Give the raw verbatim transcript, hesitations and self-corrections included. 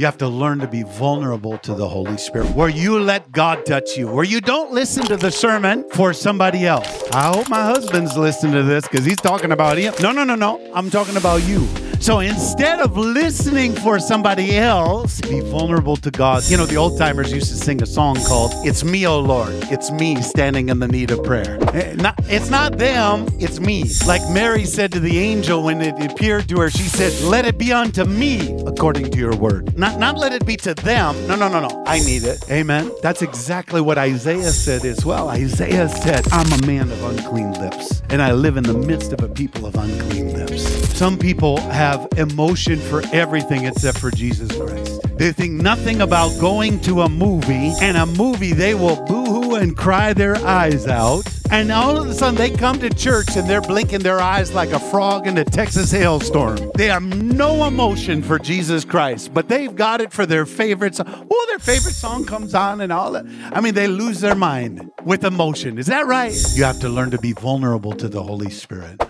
You have to learn to be vulnerable to the Holy Spirit, where you let God touch you, where you don't listen to the sermon for somebody else. I hope my husband's listening to this because he's talking about him. No, no, no, no. I'm talking about you. So instead of listening for somebody else, be vulnerable to God. You know, the old timers used to sing a song called, "It's me, oh Lord. It's me standing in the need of prayer." It's not them, it's me. Like Mary said to the angel when it appeared to her, she said, "Let it be unto me according to your word." Not, not let it be to them. No, no, no, no. I need it. Amen. That's exactly what Isaiah said as well. Isaiah said, "I'm a man of unclean lips, and I live in the midst of a people of unclean lips." Some people have have emotion for everything except for Jesus Christ. They think nothing about going to a movie, and a movie they will boo-hoo and cry their eyes out. And all of a sudden they come to church and they're blinking their eyes like a frog in a Texas hailstorm. They have no emotion for Jesus Christ, but they've got it for their favorite song. Oh, their favorite song comes on and all that. I mean, they lose their mind with emotion. Is that right? You have to learn to be vulnerable to the Holy Spirit.